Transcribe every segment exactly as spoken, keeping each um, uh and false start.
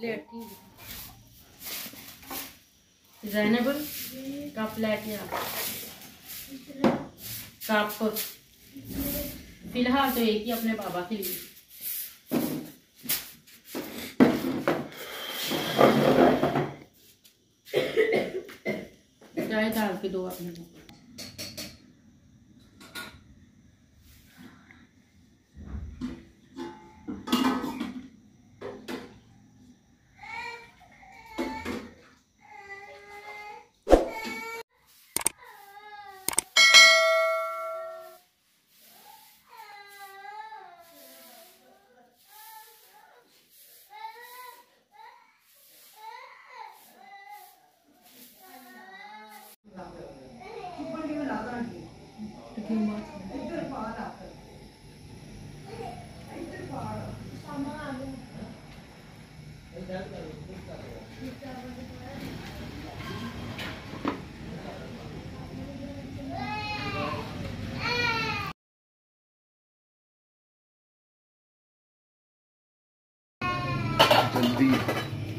लेटी designable cup लेके आ cup. फिलहाल तो एक ही अपने बाबा के लिए। चाय डाल के दो अपने को।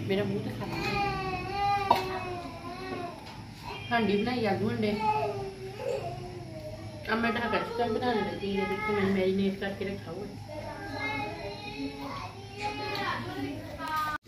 मेरा मुंह तो खा हांडी बनाई आलू अंडे। अब मैं ढाका चिकन बनाने लगी है। देखो मैंने मैरिनेट करके रखा हुआ है।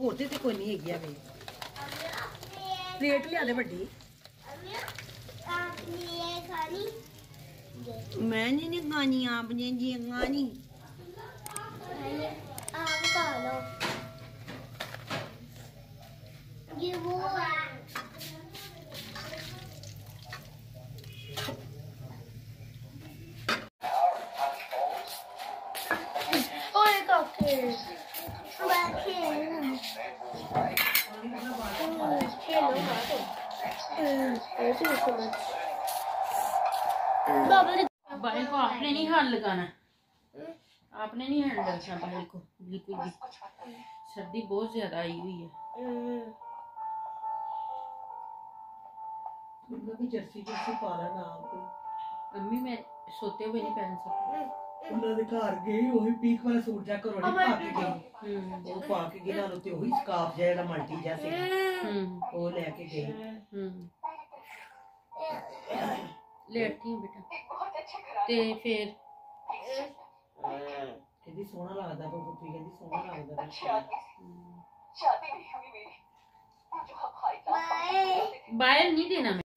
होते तो कोई नहीं है प्लेट लिया दे बड़ी। मैं नहीं खानी आपने जी खानी आप खा लो ये वो बाल को आपने नहीं हाथ लगाना। आपने नहीं हाथ लगाना बाल को बिल्कुल भी। सर्दी बहुत ज्यादा आई हुई है। जर्सी जर्सी पाला ना आपको। अम्मी मैं सोते हुए नहीं पहन सकती। उन्होंने घर गई वही पीक वाला सूट जा कर रोटी पा के गई। वो पा के गई ना तो वही स्कार्फ जैसा मल्टी जैसे वो लेके गई। लेटती हूं बेटा ते फिर कहती सोना लगदा पप्पी कहती सोना लगदा। शादी नहीं होगी मेरी। बाहर नहीं देना।